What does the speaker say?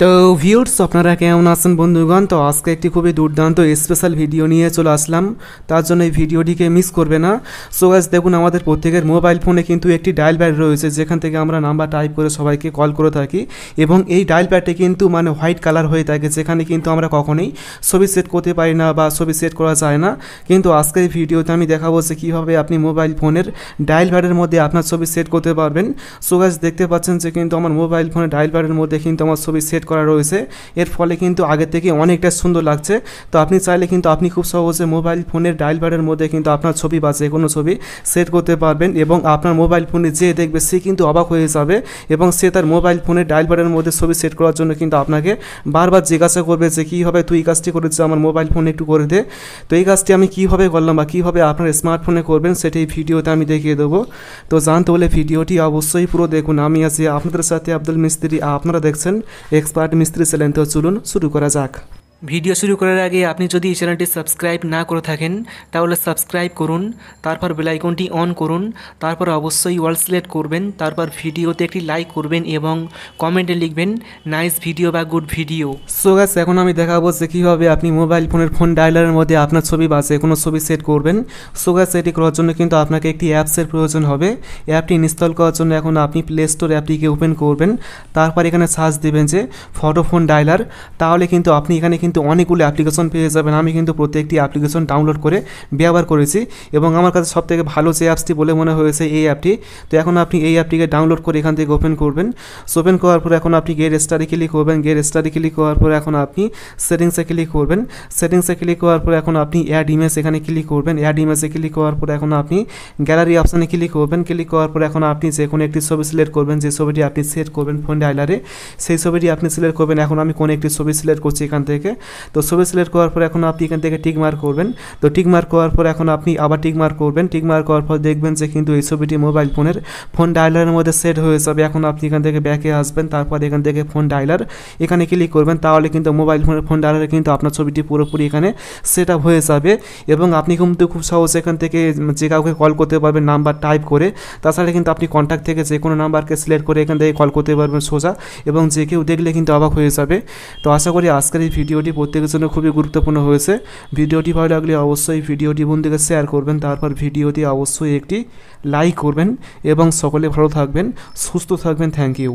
तो ভিউয়ার্স আপনারা কেমন আছেন বন্ধুগণ। তো আজকে একটি খুবই দুর্দান্ত স্পেশাল ভিডিও নিয়ে চলে আসলাম, তার জন্য এই ভিডিওটিকে মিস করবে না। সো গাইস দেখুন, আমাদের প্রত্যেকের মোবাইল ফোনে কিন্তু একটি ডায়াল প্যাড রয়েছে, যেখান থেকে আমরা নাম্বার টাইপ করে সবাইকে কল করে থাকি এবং এই ডায়াল প্যাডটি কিন্তু মানে হোয়াইট কালার হয়ে থাকে, যেখানে কিন্তু আমরা কখনোই ছবি সেট করতে পারি না বা ছবি সেট করা যায় না। কিন্তু আজকে এই ভিডিওতে আমি দেখাবো যে কীভাবে আপনি মোবাইল ফোনের ডায়াল প্যাডের মধ্যে আপনার ছবি সেট করতে পারবেন। সো গাইস দেখতে পাচ্ছেন যে কিন্তু আমার মোবাইল ফোনে ডায়াল প্যাডের মধ্যে কিন্তু আমার ছবি সেট করা রয়েছে, এর ফলে কিন্তু আগে থেকে অনেকটা সুন্দর লাগছে। তো আপনি চাইলে কিন্তু আপনি খুব সহজে মোবাইল ফোনের ডায়াল প্যাডের মধ্যে কিন্তু আপনার ছবি বা যে কোনো ছবি সেট করতে পারবেন এবং আপনার মোবাইল ফোনে যে দেখবে সে কিন্তু অবাক হয়ে যাবে এবং সে তার মোবাইল ফোনের ডায়াল প্যাডের মধ্যে ছবি সেট করার জন্য কিন্তু আপনাকে বারবার জিজ্ঞাসা করবে যে কীভাবে তুই এই কাজটি করেছিস, আমার মোবাইল ফোনে একটু করে দে। তো এই কাজটি আমি কীভাবে করলাম বা কীভাবে আপনার স্মার্টফোনে করবেন সেটি ভিডিওতে আমি দেখিয়ে দেবো। তো জানতে হলে ভিডিওটি অবশ্যই পুরো দেখুন। আমি আছি আপনাদের সাথে আব্দুল মিস্ত্রি, আপনারা দেখছেন एक्सपार्ट मिस्त्री चैनल। तो चलून शुरू करा जाक। ভিডিও শুরু করার আগে আপনি যদি এই চ্যানেলটি সাবস্ক্রাইব না করে থাকেন তাহলে সাবস্ক্রাইব করুন, তারপর বেল আইকনটি অন করুন, তারপর অবশ্যই অল সিলেক্ট করবেন, তারপর ভিডিওতে একটি লাইক করবেন এবং কমেন্টে লিখবেন নাইস ভিডিও বা গুড ভিডিও। সো গাইস এখন আমি দেখাবো যে কীভাবে আপনি মোবাইল ফোনের ফোন ডায়ালারের মধ্যে আপনার ছবি বা যে কোনো ছবি সেট করবেন। সো গাইস এটি করার জন্য কিন্তু আপনাকে একটি অ্যাপসের প্রয়োজন হবে। অ্যাপটি ইনস্টল করার জন্য এখন আপনি প্লে স্টোর অ্যাপটিকে ওপেন করবেন, তারপর এখানে সার্চ দেবেন যে ফটো ফোন ডায়ালার। তাহলে কিন্তু আপনি এখানে কিন্তু অনেকগুলো অ্যাপ্লিকেশন পেয়ে যাবেন। আমি কিন্তু প্রত্যেকটি অ্যাপ্লিকেশন ডাউনলোড করে ব্যবহার করেছি এবং আমার কাছে সবথেকে ভালো যে অ্যাপসটি বলে মনে হয়েছে এই অ্যাপটি। তো এখন আপনি এই অ্যাপটিকে ডাউনলোড করে এখান থেকে ওপেন করবেন। ওপেন করার পর এখন আপনি গেট স্টারে ক্লিক করবেন, গেট স্টারে ক্লিক করার পর এখন আপনি সেটিংসে ক্লিক করবেন, সেটিংসে ক্লিক করার পর এখন আপনি অ্যাড ইমেজ এখানে ক্লিক করবেন, অ্যাড ইমেজে ক্লিক করার পর এখন আপনি গ্যালারি অপশানে ক্লিক করবেন, ক্লিক করার পর এখন আপনি যে কোনো একটি ছবি সিলেক্ট করবেন, যে ছবিটি আপনি সেট করবেন ফোন ডায়ালারে সেই ছবিটি আপনি সিলেক্ট করবেন। এখন আমি কোনো একটি ছবি সিলেক্ট করছি এখান থেকে। তো ছবি সিলেক্ট করার পর এখন আপনি এখান থেকে টিক মার্ক করবেন। তো টিক মার্ক করার পর এখন আপনি আবার টিক মার্ক করবেন, টিক মার্ক করার পর দেখবেন যে কিন্তু এই ছবিটি মোবাইল ফোনের ফোন ডায়ালারের মধ্যে সেট হয়ে যাবে। এখন আপনি এখান থেকে ব্যাকে আসবেন, তারপর এখান থেকে ফোন ডায়ালার এখানে ক্লিক করবেন, তাহলে কিন্তু মোবাইল ফোনের ফোন ডায়ালারে কিন্তু আপনার ছবিটি পুরোপুরি এখানে সেট আপ হয়ে যাবে এবং আপনি কিন্তু খুব সহজে এখান থেকে যে কাউকে কল করতে পারবেন নাম্বার টাইপ করে। তাছাড়া কিন্তু আপনি কন্ট্যাক্ট থেকে যে কোনো নাম্বারকে সিলেক্ট করে এখান থেকে কল করতে পারবেন সোজা এবং যে কেউ দেখলে কিন্তু অবাক হয়ে যাবে। তো আশা করি আজকের এই ভিডিওটি প্রত্যেকের জন্য খুবই গুরুত্বপূর্ণ হয়েছে। ভিডিওটি ভালো লাগলে অবশ্যই ভিডিওটি বন্ধুকে শেয়ার করবেন, তারপর ভিডিওটি অবশ্যই একটি লাইক করবেন এবং সকলে ভালো থাকবেন, সুস্থ থাকবেন। Thank you.